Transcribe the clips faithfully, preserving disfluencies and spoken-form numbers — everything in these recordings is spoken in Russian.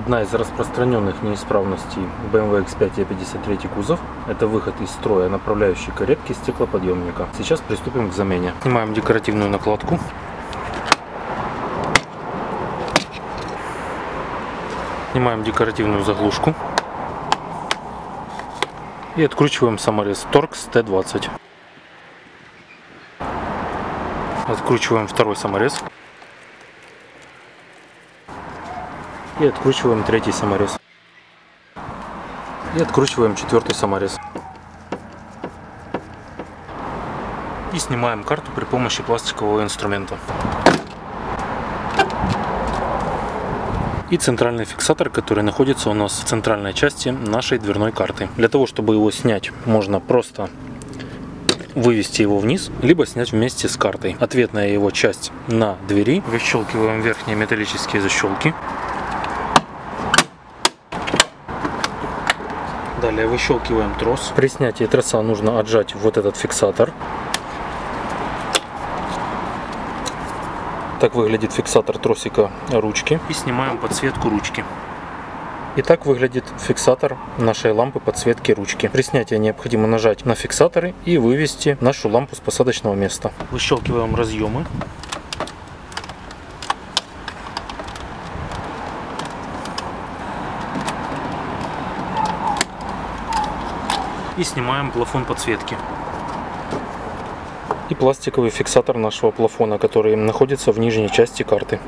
Одна из распространенных неисправностей бэ эм вэ икс пять и пятьдесят три кузов – это выход из строя направляющей каретки стеклоподъемника. Сейчас приступим к замене. Снимаем декоративную накладку. Снимаем декоративную заглушку. И откручиваем саморез Torx тэ двадцать. Откручиваем второй саморез. И откручиваем третий саморез. И откручиваем четвертый саморез. И снимаем карту при помощи пластикового инструмента. И центральный фиксатор, который находится у нас в центральной части нашей дверной карты. Для того, чтобы его снять, можно просто вывести его вниз, либо снять вместе с картой. Ответная его часть на двери. Выщелкиваем верхние металлические защелки. Далее выщелкиваем трос. При снятии троса нужно отжать вот этот фиксатор. Так выглядит фиксатор тросика ручки. И снимаем подсветку ручки. И так выглядит фиксатор нашей лампы подсветки ручки. При снятии необходимо нажать на фиксаторы и вывести нашу лампу с посадочного места. Выщелкиваем разъемы. И снимаем плафон подсветки. И пластиковый фиксатор нашего плафона, который находится в нижней части карты.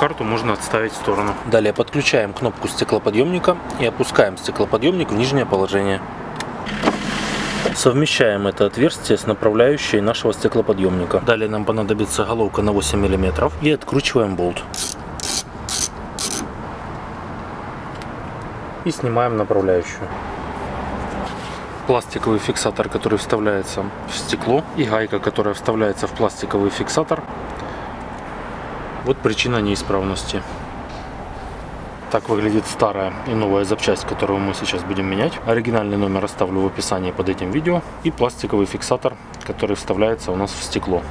Карту можно отставить в сторону. Далее подключаем кнопку стеклоподъемника и опускаем стеклоподъемник в нижнее положение. Совмещаем это отверстие с направляющей нашего стеклоподъемника. Далее нам понадобится головка на восемь миллиметров и откручиваем болт. И снимаем направляющую. Пластиковый фиксатор, который вставляется в стекло, и гайка, которая вставляется в пластиковый фиксатор. Вот причина неисправности. Так выглядит старая и новая запчасть, которую мы сейчас будем менять. Оригинальный номер оставлю в описании под этим видео. И пластиковый фиксатор, который вставляется у нас в стекло.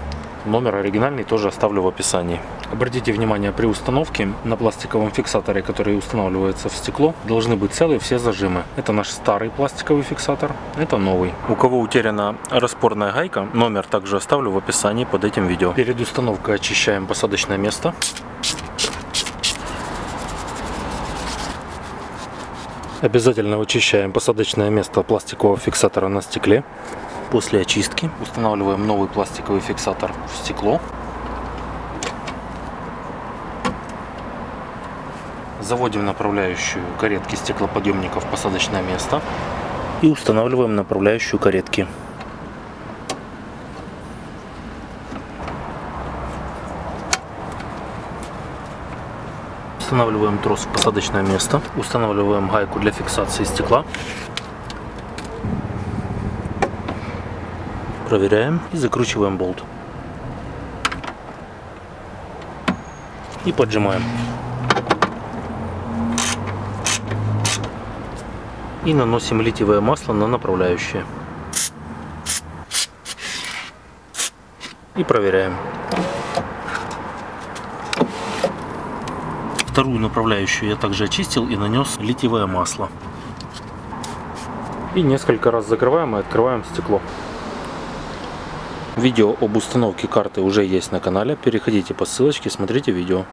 Номер оригинальный тоже оставлю в описании. Обратите внимание, при установке на пластиковом фиксаторе, который устанавливается в стекло, должны быть целые все зажимы. Это наш старый пластиковый фиксатор, это новый. У кого утеряна распорная гайка, номер также оставлю в описании под этим видео. Перед установкой очищаем посадочное место. Обязательно очищаем посадочное место пластикового фиксатора на стекле. После очистки устанавливаем новый пластиковый фиксатор в стекло. Заводим направляющую каретки стеклоподъемника в посадочное место. И устанавливаем направляющую каретки. Устанавливаем трос в посадочное место. Устанавливаем гайку для фиксации стекла. Проверяем и закручиваем болт. И поджимаем. И наносим литиевое масло на направляющие. И проверяем. Вторую направляющую я также очистил и нанес литиевое масло. И несколько раз закрываем и открываем стекло. Видео об установке карты уже есть на канале, переходите по ссылочке, смотрите видео.